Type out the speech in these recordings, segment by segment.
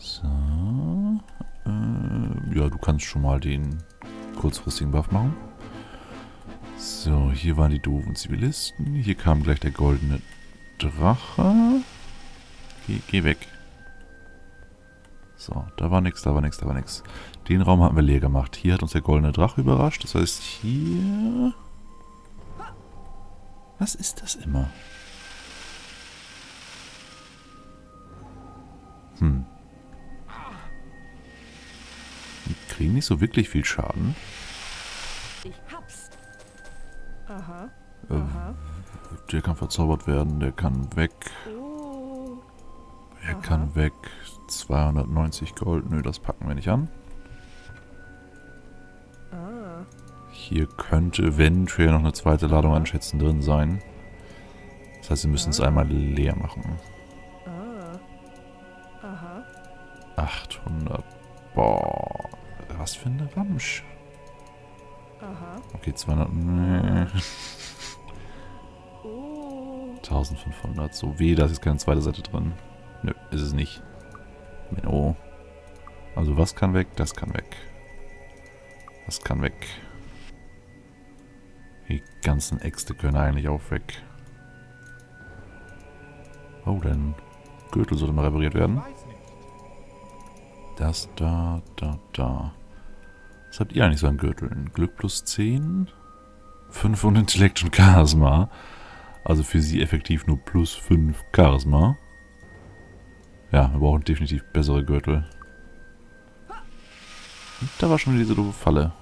So. Ja, du kannst schon mal den kurzfristigen Buff machen. So, hier waren die doofen Zivilisten. Hier kam gleich der goldene Drache. Geh weg. So, da war nichts, da war nichts, da war nichts. Den Raum hatten wir leer gemacht. Hier hat uns der goldene Drache überrascht. Das heißt, hier... Was ist das immer? Die kriegen nicht so wirklich viel Schaden. Ich hab's. Aha. Aha. Der kann verzaubert werden, der kann weg. Er kann weg. 290 Gold. Nö, das packen wir nicht an. Ah. Hier könnte eventuell noch eine zweite Ladung anschätzen drin sein. Das heißt, wir müssen es einmal leer machen. Ah. Aha. 800. Boah. Was für eine Ramsch. Aha. Okay, 200. Nee. 1500. So weh, da ist jetzt keine zweite Seite drin. Nö, ist es nicht. Menno. Also was kann weg? Das kann weg. Das kann weg. Die ganzen Äxte können eigentlich auch weg. Oh, dein Gürtel sollte mal repariert werden. Das da, da, da. Was habt ihr eigentlich so an Gürteln? Glück plus 10? 5 und Intellekt und Charisma. Also für sie effektiv nur plus 5 Charisma. Ja, wir brauchen definitiv bessere Gürtel. Und da war schon wieder diese doofe Falle.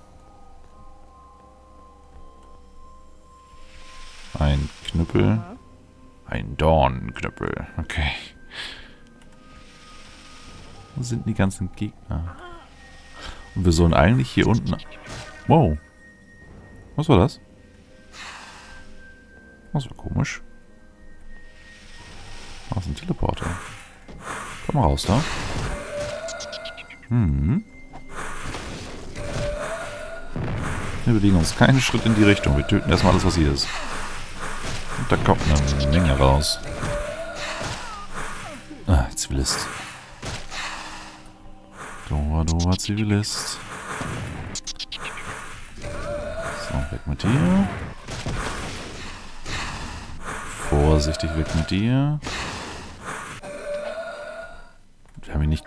Ein Knüppel. Ein Dornenknüppel. Okay. Wo sind die ganzen Gegner? Und wir sollen eigentlich hier unten... Wow. Was war das? Das war komisch. Das ist ein Teleporter. Komm raus, da. Wir bewegen uns keinen Schritt in die Richtung. Wir töten erstmal alles, was hier ist. Und da kommt eine Menge raus. Ah, Zivilist. Dora, Dora, Zivilist. So, weg mit dir. Vorsichtig weg mit dir. Wir haben ihn nicht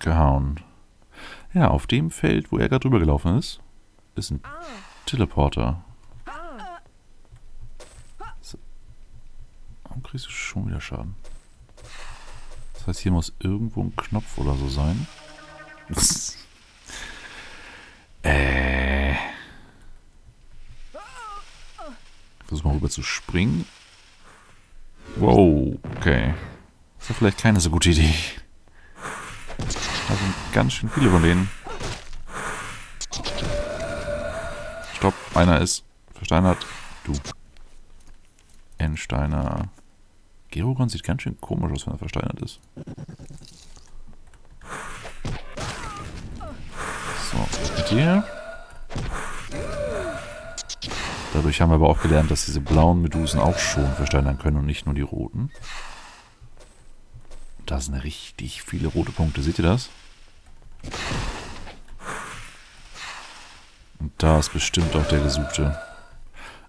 gehauen. Ja, auf dem Feld, wo er gerade drüber gelaufen ist, ist ein Teleporter. So. Warum kriegst du schon wieder Schaden? Das heißt, hier muss irgendwo ein Knopf oder so sein. Ich versuche mal rüber zu springen. Wow, okay. Das war vielleicht keine so gute Idee. Da sind ganz schön viele von denen. Stopp, einer ist versteinert. Du. Endsteiner. Gerugon sieht ganz schön komisch aus, wenn er versteinert ist. So, mit dir. Dadurch haben wir aber auch gelernt, dass diese blauen Medusen auch schon versteinern können und nicht nur die roten. Da sind richtig viele rote Punkte. Seht ihr das? Und da ist bestimmt auch der Gesuchte.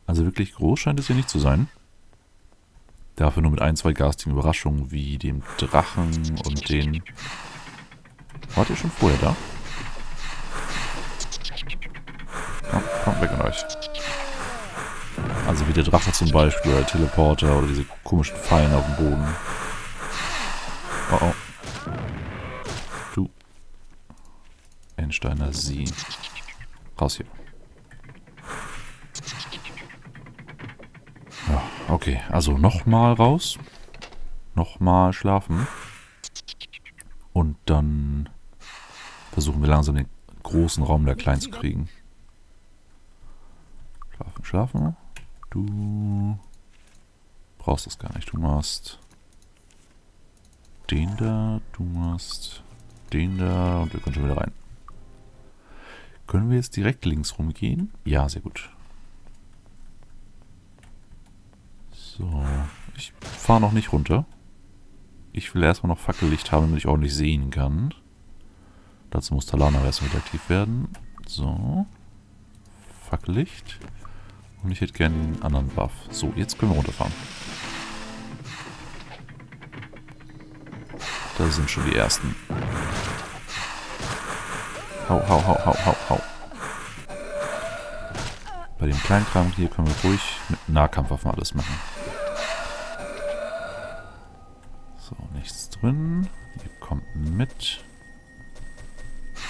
Also wirklich groß scheint es hier nicht zu sein. Dafür nur mit ein, zwei garstigen Überraschungen wie dem Drachen und den... Wart ihr schon vorher da? Komm, komm weg mit euch. Also wie der Drache zum Beispiel oder der Teleporter oder diese komischen Fallen auf dem Boden. Oh oh. Du. Endsteiner, sie. Raus hier. Oh, okay, also nochmal raus. Nochmal schlafen. Und dann versuchen wir langsam den großen Raum der Kleinen zu kriegen. Schlafen, schlafen. Du brauchst das gar nicht. Du machst... Den da, du machst den da und wir können schon wieder rein. Können wir jetzt direkt links rumgehen? Ja, sehr gut. So, ich fahre noch nicht runter. Ich will erstmal noch Fackellicht haben, damit ich ordentlich sehen kann. Dazu muss Talana erstmal wieder aktiv werden. So. Fackellicht. Und ich hätte gerne den anderen Buff. So, jetzt können wir runterfahren. Da sind schon die ersten. Hau, hau, hau, hau, hau, hau. Bei dem kleinen Kram hier können wir ruhig mit Nahkampfwaffen alles machen. So, nichts drin. Ihr kommt mit.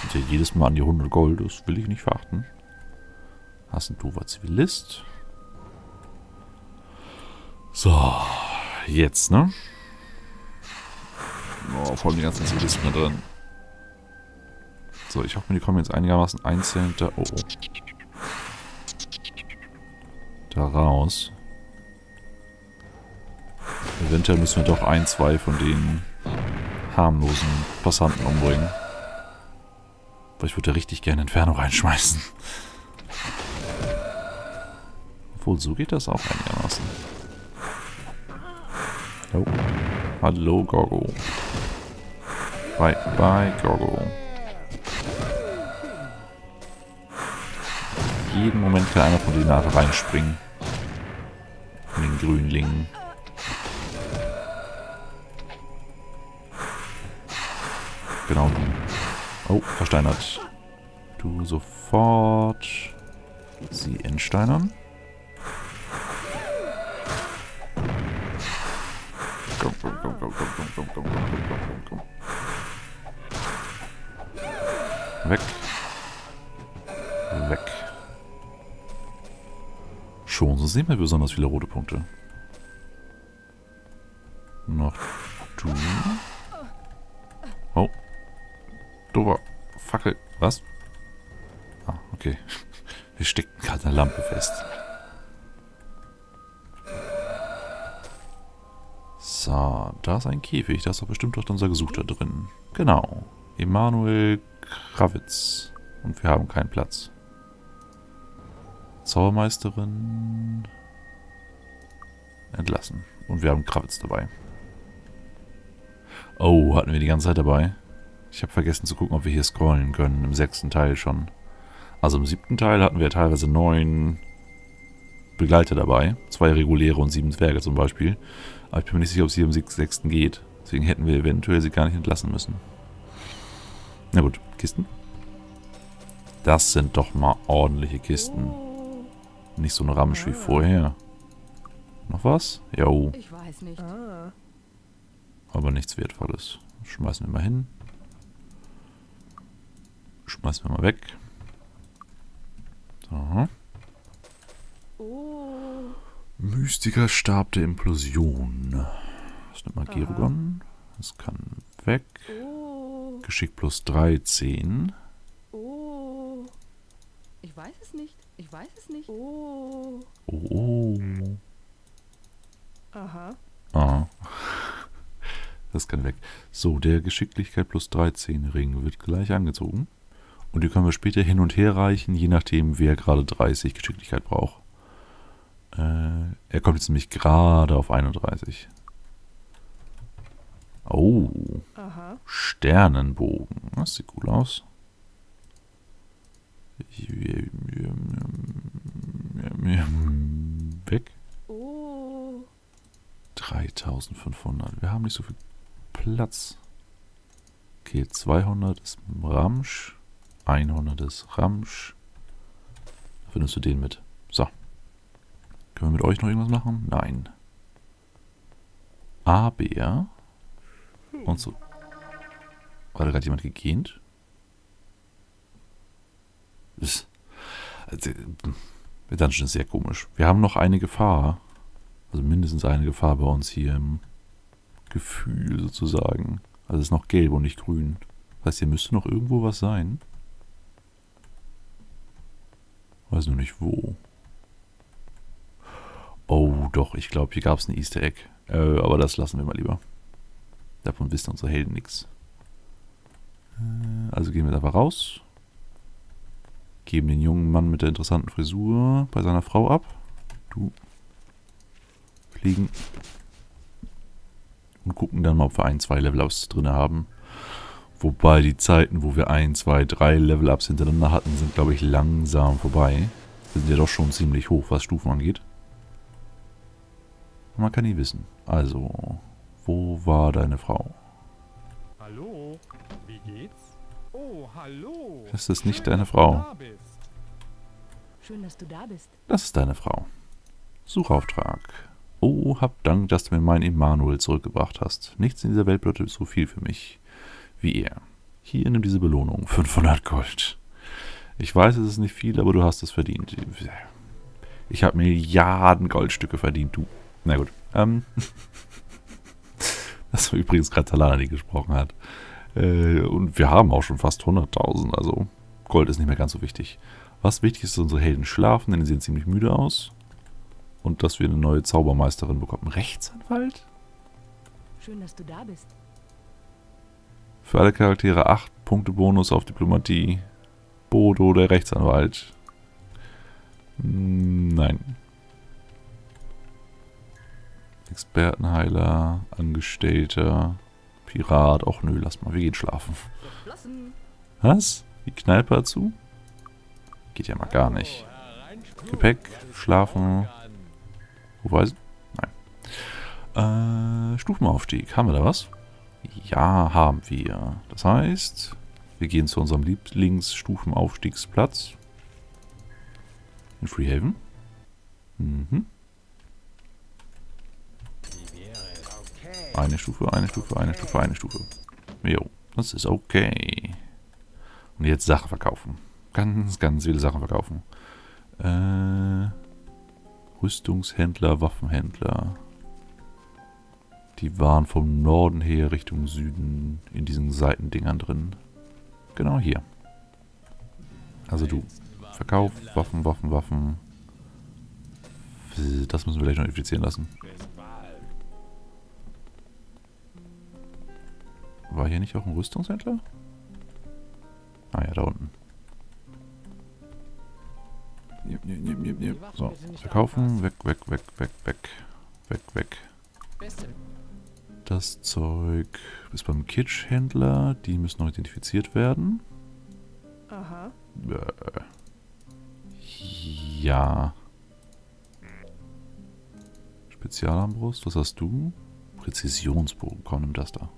Und ja, jedes Mal an die 100 Gold, das will ich nicht verachten. Hast ein doofer Zivilist. So, jetzt, ne? Oh, vor allem die ganzen Zivilisten da drin. So, ich hoffe, die kommen jetzt einigermaßen einzeln da... Oh, oh. Da raus. Eventuell müssen wir doch ein, zwei von den harmlosen Passanten umbringen. Weil ich würde da richtig gerne Inferno reinschmeißen. Obwohl, so geht das auch einigermaßen. Oh. Hallo, Gorgo. Bye, bye, Gorgo. Jeden Moment kann einer von denen da reinspringen. Von den Grünlingen. Genau, du. Oh, versteinert. Du sofort. Sie entsteinern. Komm, komm, komm, komm, komm, komm, komm, komm, komm, komm. Weg. Weg. Schon, sonst sehen wir besonders viele rote Punkte. Noch du. Oh. Dober. Fackel. Was? Ah, okay. Wir steckten gerade eine Lampe fest. So, da ist ein Käfig. Da ist doch bestimmt doch unser Gesuchter drin. Genau. Emanuel Krawitz. Und wir haben keinen Platz. Zaubermeisterin entlassen. Und wir haben Krawitz dabei. Oh, hatten wir die ganze Zeit dabei. Ich habe vergessen zu gucken, ob wir hier scrollen können. Im 6. Teil schon. Also im 7. Teil hatten wir teilweise 9 Begleiter dabei. 2 reguläre und 7 Zwerge zum Beispiel. Aber ich bin mir nicht sicher, ob es hier im 6. geht. Deswegen hätten wir eventuell sie gar nicht entlassen müssen. Na gut, Kisten. Das sind doch mal ordentliche Kisten. Nicht so ein Ramsch wie vorher. Noch was? Jo. Ich weiß nicht. Aber nichts Wertvolles. Schmeißen wir mal hin. Schmeißen wir mal weg. So. Oh. Mystikerstab der Implosion. Das nimmt mal Gerugon. Das kann weg. Oh. Geschick plus 13. Oh. Ich weiß es nicht. Ich weiß es nicht. Oh. Oh. Aha. Aha. Das kann weg. So, der Geschicklichkeit plus 13 Ring wird gleich angezogen. Und die können wir später hin und her reichen, je nachdem, wer gerade 30 Geschicklichkeit braucht. Er kommt jetzt nämlich gerade auf 31. Oh. Aha. Sternenbogen. Das sieht cool aus. Weg. Oh. 3500. Wir haben nicht so viel Platz. Okay, 200 ist Ramsch. 100 ist Ramsch. Da findest du den mit. So. Können wir mit euch noch irgendwas machen? Nein. Aber. Und so. War da gerade jemand gegähnt? Der Dungeon ist sehr komisch. Wir haben noch eine Gefahr. Also mindestens eine Gefahr bei uns hier im Gefühl sozusagen. Also es ist noch gelb und nicht grün. Das heißt, hier müsste noch irgendwo was sein. Weiß nur nicht wo. Oh doch, ich glaube, hier gab es ein Easter Egg. Aber das lassen wir mal lieber. Davon wissen unsere Helden nichts. Also gehen wir einfach raus. Geben den jungen Mann mit der interessanten Frisur bei seiner Frau ab. Du. Fliegen. und gucken dann mal, ob wir 1, 2 Level-Ups drin haben. Wobei die Zeiten, wo wir 1, 2, 3 Level-Ups hintereinander hatten, sind, glaube ich, langsam vorbei. Wir sind ja doch schon ziemlich hoch, was Stufen angeht. Man kann nie wissen. Also, wo war deine Frau? Hallo, wie geht's? Oh, hallo. Das ist nicht deine Frau. Schön, dass du da bist. Das ist deine Frau. Suchauftrag. Oh, hab Dank, dass du mir meinen Emanuel zurückgebracht hast. Nichts in dieser Welt bedeutet so viel für mich wie er. Hier, nimm diese Belohnung. 500 Gold. Ich weiß, es ist nicht viel, aber du hast es verdient. Ich habe Milliarden Goldstücke verdient, du. Na gut. Das war übrigens gerade Talana, die gesprochen hat. Und wir haben auch schon fast 100.000, also Gold ist nicht mehr ganz so wichtig. Was wichtig ist, dass unsere Helden schlafen, denn sie sehen ziemlich müde aus. Und dass wir eine neue Zaubermeisterin bekommen. Rechtsanwalt? Schön, dass du da bist. Für alle Charaktere 8 Punkte Bonus auf Diplomatie. Bodo, der Rechtsanwalt. Nein. Expertenheiler, Angestellter, Pirat. Och nö, lass mal, wir gehen schlafen. Was? Die Kneipe dazu? Geht ja mal gar nicht. Gepäck, schlafen. Wo weiß ich? Nein. Stufenaufstieg. Haben wir da was? Ja, haben wir. Das heißt, wir gehen zu unserem Lieblingsstufenaufstiegsplatz. In Freehaven. Mhm. Eine Stufe, eine Stufe, eine Stufe, eine Stufe. Jo, das ist okay. Und jetzt Sachen verkaufen. Ganz, ganz viele Sachen verkaufen. Rüstungshändler, Waffenhändler. Die waren vom Norden her Richtung Süden in diesen Seitendingern drin. Genau hier. Also du. Verkauf, Waffen, Waffen, Waffen. Das müssen wir gleich noch infizieren lassen. War hier nicht auch ein Rüstungshändler? Ah ja, da unten. So, verkaufen. Weg, weg, weg, weg, weg. Weg, weg. Das Zeug ist beim Kitschhändler. Die müssen noch identifiziert werden. Aha. Ja. Spezialarmbrust, was hast du? Präzisionsbogen, komm, nimm das da.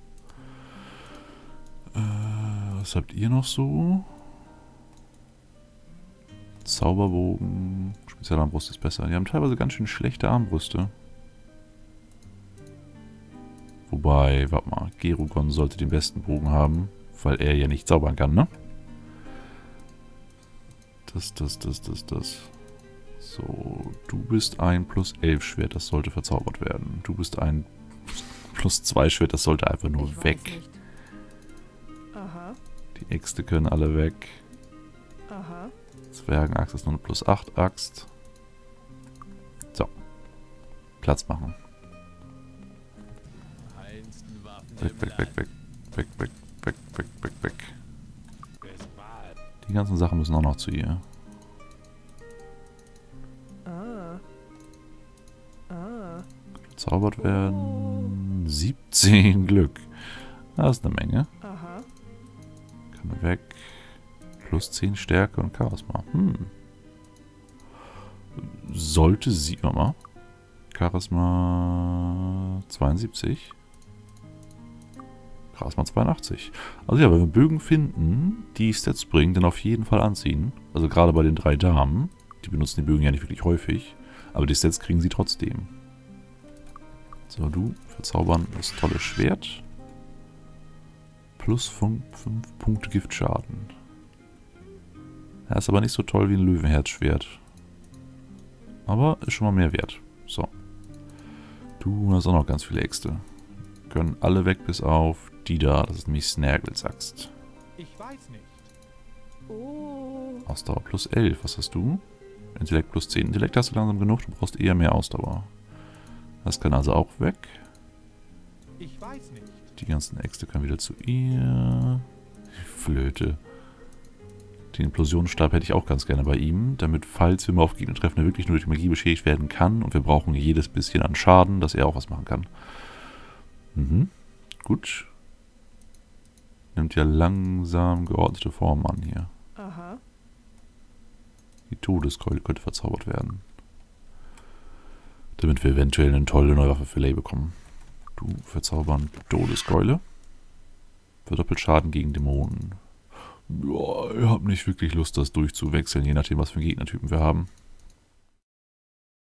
Was habt ihr noch so? Zauberbogen, Spezialarmbrust ist besser. Die haben teilweise ganz schön schlechte Armbrüste. Wobei, warte mal, Gerugon sollte den besten Bogen haben, weil er ja nicht zaubern kann, ne? Das. So, du bist ein +11 Schwert, das sollte verzaubert werden. Du bist ein +2 Schwert, das sollte einfach nur weg. Aha. Die Äxte können alle weg. Aha. Zwergenaxt ist nur eine +8 Axt. So. Platz machen. Weg, weg, weg, weg, weg, weg, weg, weg, weg, weg. Die ganzen Sachen müssen auch noch zu ihr. Gezaubert werden. 17 Glück. Das ist eine Menge. Kann weg. +10 Stärke und Charisma. Sollte sie mal. Charisma 72. Charisma 82. Also ja, wenn wir Bögen finden, die Stats bringen, dann auf jeden Fall anziehen. Also gerade bei den 3 Damen. Die benutzen die Bögen ja nicht wirklich häufig. Aber die Stats kriegen sie trotzdem. So, du. Verzaubern das tolle Schwert. +5 Punkte Giftschaden. Er ist aber nicht so toll wie ein Löwenherzschwert. Aber ist schon mal mehr wert. So. Du hast auch noch ganz viele Äxte. Können alle weg bis auf die da. Das ist nämlich Snagels Axt. Ich weiß nicht. Oh. Ausdauer +11. Was hast du? Intellekt +10. Intellekt hast du langsam genug. Du brauchst eher mehr Ausdauer. Das kann also auch weg. Ich weiß nicht. Die ganzen Äxte können wieder zu ihr. Flöte. Den Implosionsstab hätte ich auch ganz gerne bei ihm, damit, falls wir mal auf Gegner treffen, er wirklich nur durch Magie beschädigt werden kann. Und wir brauchen jedes bisschen an Schaden, dass er auch was machen kann. Mhm, gut. Nimmt ja langsam geordnete Formen an hier. Aha. Die Todeskeule könnte verzaubert werden. Damit wir eventuell eine tolle neue Waffe für Lay bekommen. Du verzaubern Todeskeule. Verdoppelt Schaden gegen Dämonen. Ja, ich habe nicht wirklich Lust, das durchzuwechseln, je nachdem, was für Gegnertypen wir haben.